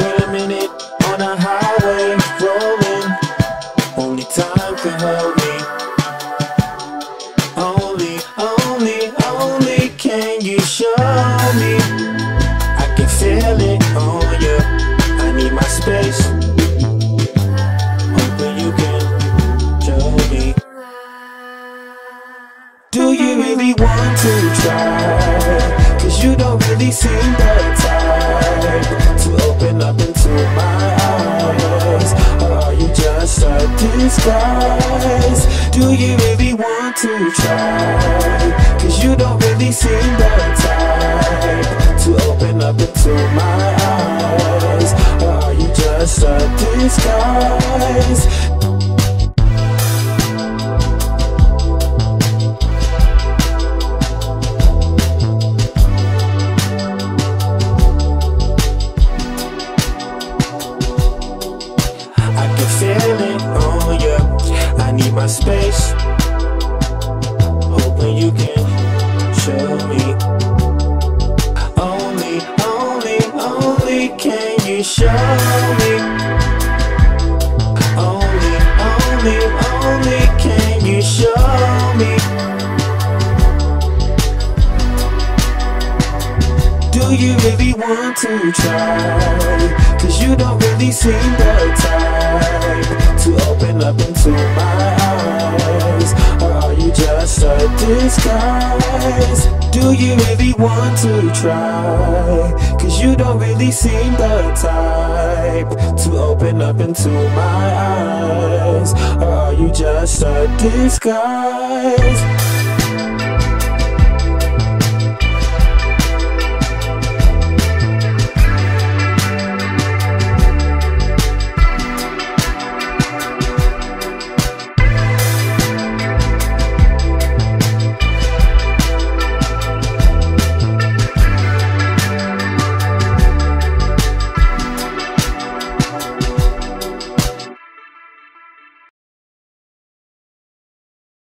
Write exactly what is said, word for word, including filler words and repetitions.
Wait a minute, on a highway, rolling. Only time can hold me. Only, only, only can you show me. I can feel it on you. I need my space. Hoping you can show me. Do you really want to try? Cause you don't really seem that disguise. Do you really want to try? Cause you don't really seem that type to open up into my eyes. Or are you just a disguise? My space, hoping you can show me. Only, only, only can you show me. Only, only, only can you show me. Do you really want to try? Cause you don't really seem the type to open up into my eyes. Just a disguise. Do you really want to try? Cause you don't really seem the type to open up into my eyes. Or are you just a disguise?